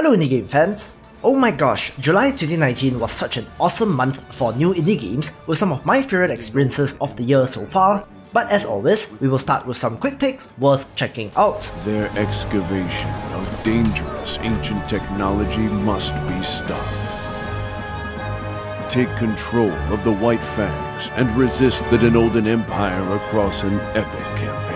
Hello indie game fans! Oh my gosh, July 2019 was such an awesome month for new indie games with some of my favorite experiences of the year so far, but as always, we will start with some quick picks worth checking out. Their excavation of dangerous ancient technology must be stopped. Take control of the White Fangs and resist the Denolden Empire across an epic campaign.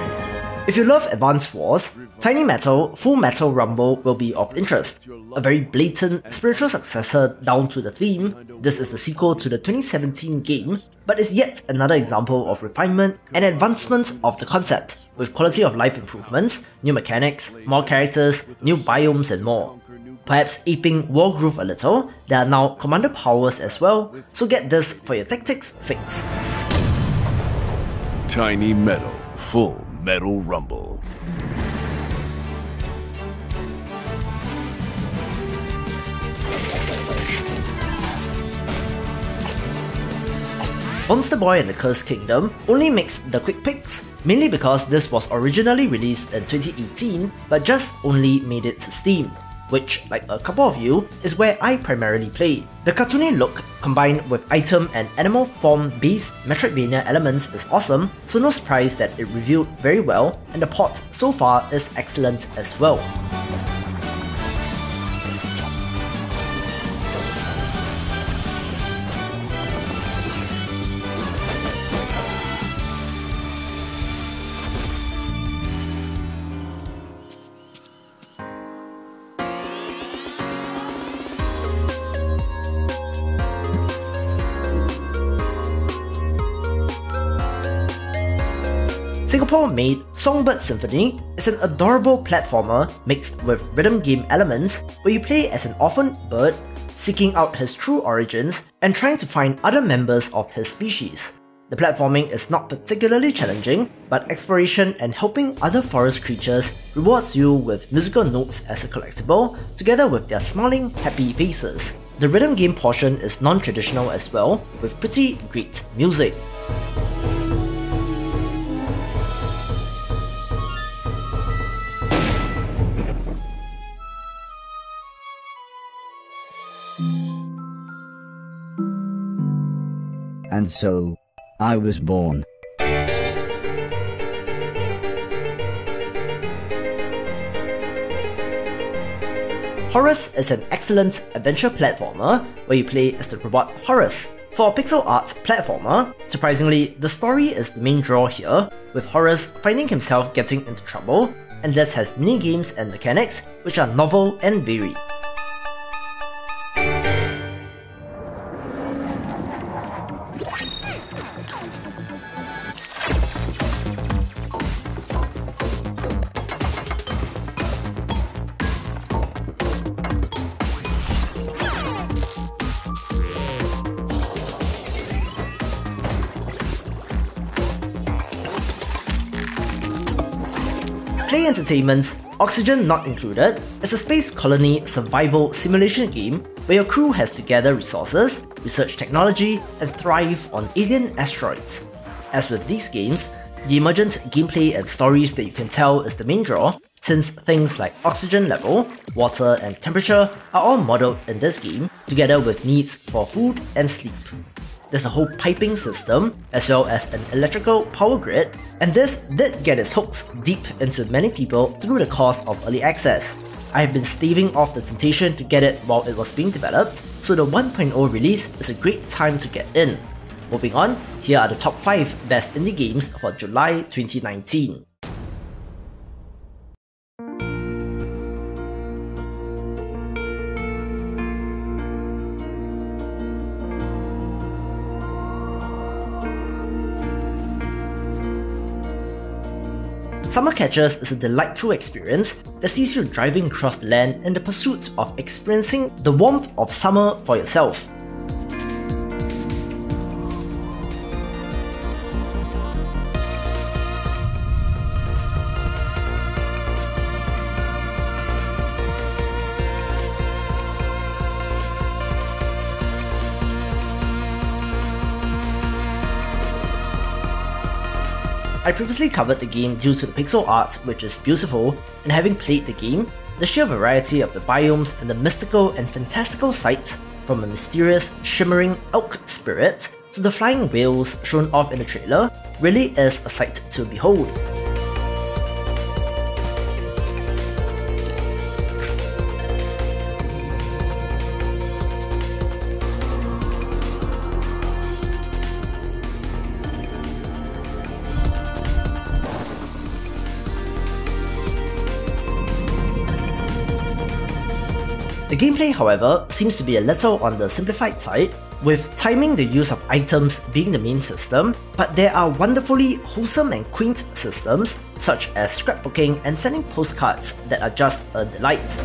If you love Advanced Wars, Tiny Metal: Full Metal Rumble will be of interest. A very blatant spiritual successor down to the theme, this is the sequel to the 2017 game, but is yet another example of refinement and advancement of the concept, with quality of life improvements, new mechanics, more characters, new biomes and more. Perhaps aping Wargroove a little, there are now commander powers as well, so get this for your tactics fix. Tiny Metal: Full Metal Rumble. Monster Boy and the Cursed Kingdom only makes the quick picks, mainly because this was originally released in 2018 but just only made it to Steam, which, like a couple of you, is where I primarily play. The cartoony look combined with item and animal form-based Metroidvania elements is awesome, so no surprise that it reviewed very well, and the port so far is excellent as well. Singapore-made Songbird Symphony is an adorable platformer mixed with rhythm game elements where you play as an orphan bird seeking out his true origins and trying to find other members of his species. The platforming is not particularly challenging, but exploration and helping other forest creatures rewards you with musical notes as a collectible, together with their smiling, happy faces. The rhythm game portion is non-traditional as well, with pretty great music. And so, I was born. Horace is an excellent adventure platformer where you play as the robot Horace. For a pixel art platformer, surprisingly, the story is the main draw here, with Horace finding himself getting into trouble, and this has minigames and mechanics which are novel and varied. Play Entertainment's Oxygen Not Included is a space colony survival simulation game where your crew has to gather resources, research technology, and thrive on alien asteroids. As with these games, the emergent gameplay and stories that you can tell is the main draw, since things like oxygen level, water, and temperature are all modeled in this game, together with needs for food and sleep. There's a whole piping system, as well as an electrical power grid, and this did get its hooks deep into many people through the course of early access. I have been staving off the temptation to get it while it was being developed, so the 1.0 release is a great time to get in. Moving on, here are the top 5 best indie games for July 2019. Summer Catchers is a delightful experience that sees you driving across the land in the pursuit of experiencing the warmth of summer for yourself. I previously covered the game due to the pixel art, which is beautiful, and having played the game, The sheer variety of the biomes and the mystical and fantastical sights, from a mysterious, shimmering elk spirit to the flying whales shown off in the trailer, really is a sight to behold. The gameplay, however, seems to be a little on the simplified side, with timing the use of items being the main system, but there are wonderfully wholesome and quaint systems, such as scrapbooking and sending postcards, that are just a delight.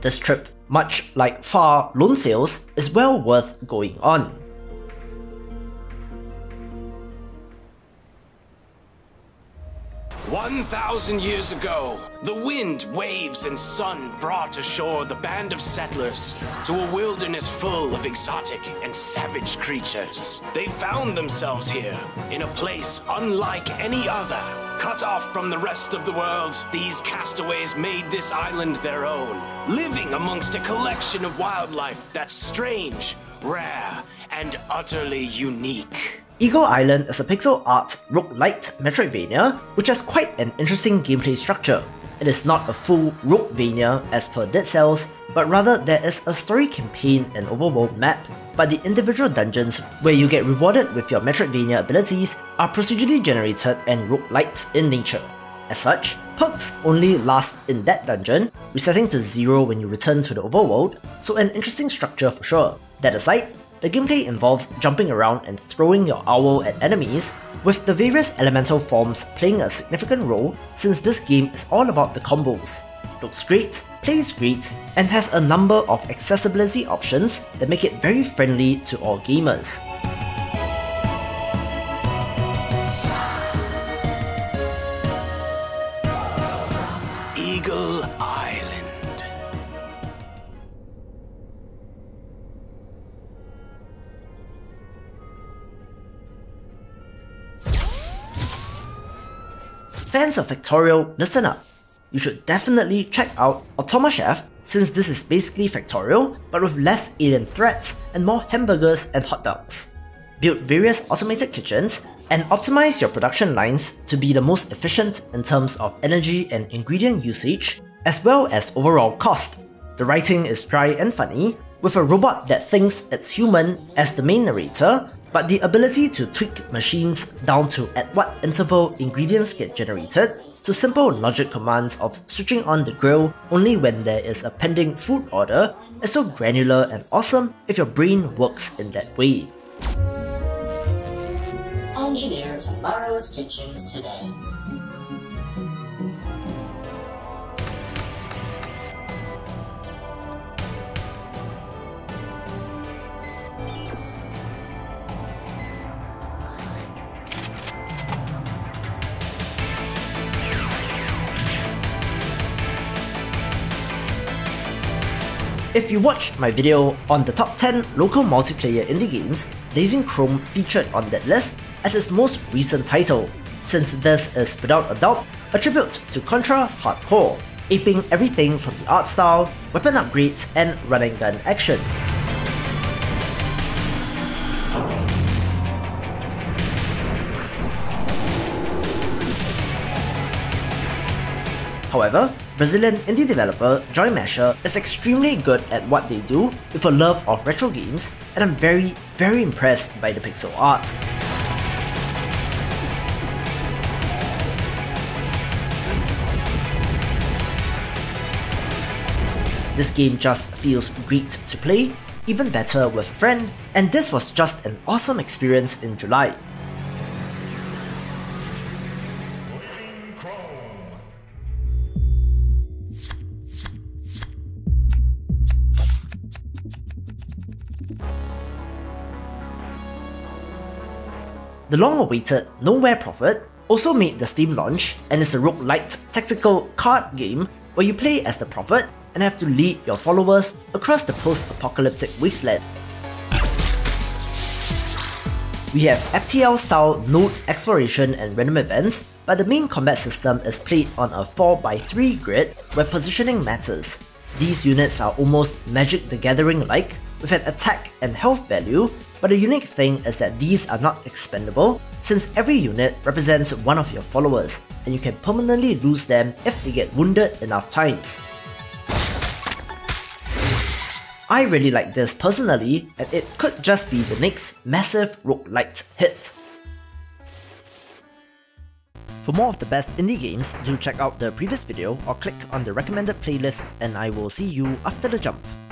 This trip, much like far loan sales, is well worth going on. "1,000 years ago, the wind, waves, and sun brought ashore the band of settlers to a wilderness full of exotic and savage creatures. They found themselves here, in a place unlike any other. Cut off from the rest of the world, these castaways made this island their own, living amongst a collection of wildlife that's strange, rare, and utterly unique." Eagle Island is a pixel art roguelite Metroidvania, which has quite an interesting gameplay structure. It is not a full roguelvania as per Dead Cells, but rather there is a story campaign and overworld map, but the individual dungeons where you get rewarded with your Metroidvania abilities are procedurally generated and roguelite in nature. As such, perks only last in that dungeon, resetting to zero when you return to the overworld, so an interesting structure for sure. That aside, the gameplay involves jumping around and throwing your owl at enemies, with the various elemental forms playing a significant role since this game is all about the combos. Looks great, plays great, and has a number of accessibility options that make it very friendly to all gamers. Eagle Island. Fans of Factorio, listen up. You should definitely check out Automachef, since this is basically Factorio, but with less alien threats and more hamburgers and hot dogs. Build various automated kitchens and optimize your production lines to be the most efficient in terms of energy and ingredient usage, as well as overall cost. The writing is dry and funny, with a robot that thinks it's human as the main narrator, but the ability to tweak machines down to at what interval ingredients get generated, to simple logic commands of switching on the grill only when there is a pending food order, is so granular and awesome if your brain works in that way. Engineer tomorrow's kitchens today. If you watched my video on the top 10 local multiplayer indie games, Blazing Chrome featured on that list as its most recent title, since this is without a doubt a tribute to Contra hardcore, aping everything from the art style, weapon upgrades, and run and gun action. However, Brazilian indie developer Joy Mesher is extremely good at what they do with a love of retro games, and I'm very impressed by the pixel art. This game just feels great to play, even better with a friend, and this was just an awesome experience in July. The long-awaited Nowhere Prophet also made the Steam launch and is a roguelite tactical card game where you play as the Prophet and have to lead your followers across the post-apocalyptic wasteland. We have FTL-style node exploration and random events, but the main combat system is played on a 4x3 grid where positioning matters. These units are almost Magic the Gathering-like, with an attack and health value, but the unique thing is that these are not expendable since every unit represents one of your followers, and you can permanently lose them if they get wounded enough times. I really like this personally, and it could just be the next massive roguelite hit. For more of the best indie games, do check out the previous video or click on the recommended playlist, and I will see you after the jump.